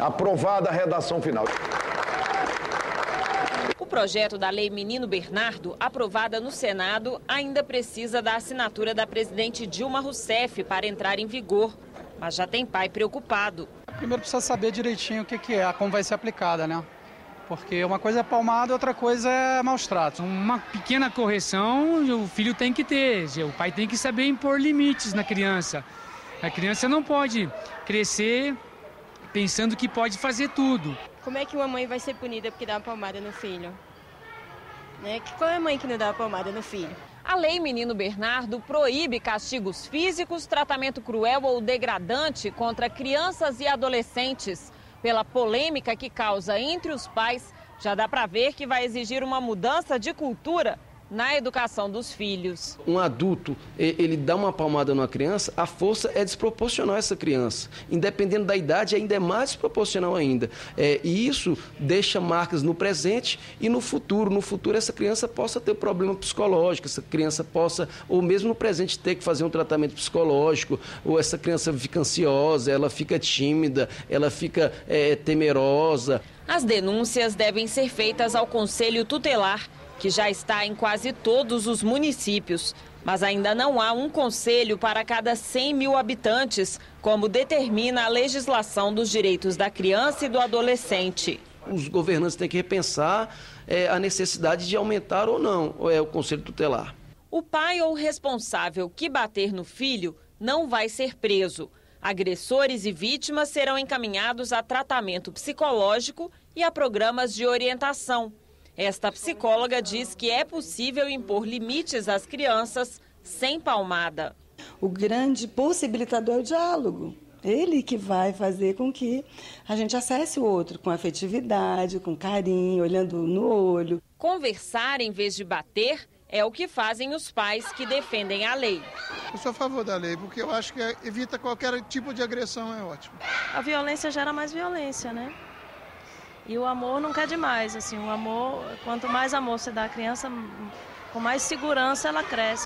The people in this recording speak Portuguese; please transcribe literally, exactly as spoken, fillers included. Aprovada a redação final. O projeto da Lei Menino Bernardo, aprovada no Senado, ainda precisa da assinatura da presidente Dilma Rousseff para entrar em vigor. Mas já tem pai preocupado. Primeiro precisa saber direitinho o que, que é, como vai ser aplicada, né? Porque uma coisa é palmada, outra coisa é maus tratos. Uma pequena correção o filho tem que ter, o pai tem que saber impor limites na criança. A criança não pode crescer pensando que pode fazer tudo. Como é que uma mãe vai ser punida porque dá uma palmada no filho? Né? Qual é a mãe que não dá uma palmada no filho? A Lei Menino Bernardo proíbe castigos físicos, tratamento cruel ou degradante contra crianças e adolescentes. Pela polêmica que causa entre os pais, já dá para ver que vai exigir uma mudança de cultura na educação dos filhos. Um adulto, ele dá uma palmada numa criança, a força é desproporcional a essa criança. Independendo da idade, ainda é mais desproporcional ainda. É, e isso deixa marcas no presente e no futuro. No futuro, essa criança possa ter problema psicológico, essa criança possa, ou mesmo no presente, ter que fazer um tratamento psicológico, ou essa criança fica ansiosa, ela fica tímida, ela fica é, temerosa. As denúncias devem ser feitas ao Conselho Tutelar, que já está em quase todos os municípios. Mas ainda não há um conselho para cada cem mil habitantes, como determina a legislação dos direitos da criança e do adolescente. Os governantes têm que repensar é, a necessidade de aumentar ou não é, o Conselho Tutelar. O pai ou responsável que bater no filho não vai ser preso. Agressores e vítimas serão encaminhados a tratamento psicológico e a programas de orientação. Esta psicóloga diz que é possível impor limites às crianças sem palmada. O grande possibilitador é o diálogo. Ele que vai fazer com que a gente acesse o outro com afetividade, com carinho, olhando no olho. Conversar em vez de bater é o que fazem os pais que defendem a lei. Eu sou a favor da lei, porque eu acho que evita qualquer tipo de agressão, é ótimo. A violência gera mais violência, né? E o amor nunca é demais, assim, o amor, quanto mais amor você dá à criança, com mais segurança ela cresce.